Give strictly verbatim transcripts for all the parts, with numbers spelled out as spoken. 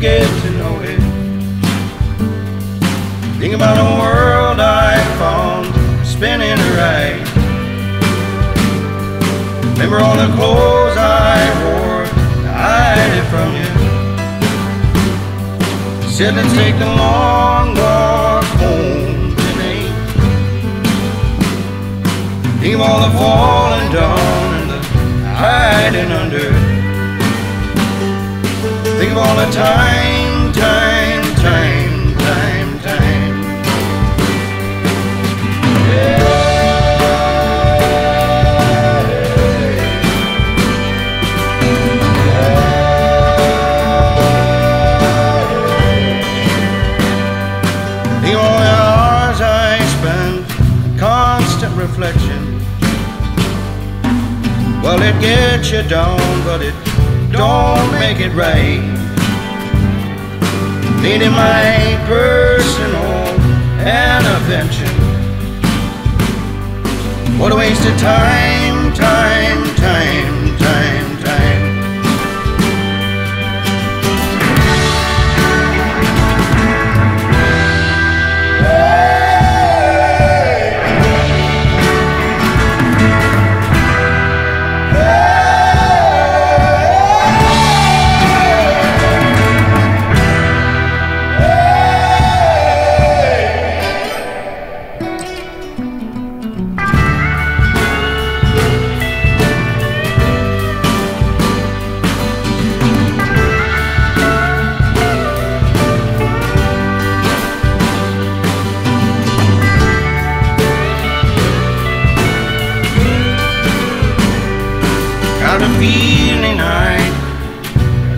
get to know it. Think about the world I found spinning right. Remember all the clothes I wore to hide it from you. Said to take the long walk home tonight. Think of all the falling down and the hiding under. Think of all the time, time, time, time, time. Yeah. Think of all the hours I spend, constant reflection. Well, it gets you down, but it don't make it right. Needing my personal intervention. What a waste of time, time, time, time, time. Got a feeling I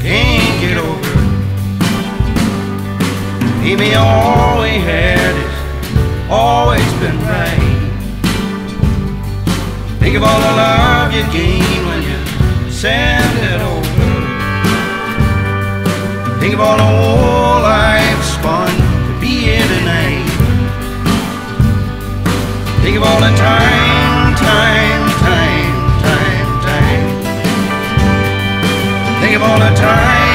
can't get over. Maybe all we had has always been right. Think of all the love you gain when you send it over. Think of all the wool I've spun to be here tonight. Think of all the time, time, time. All the time.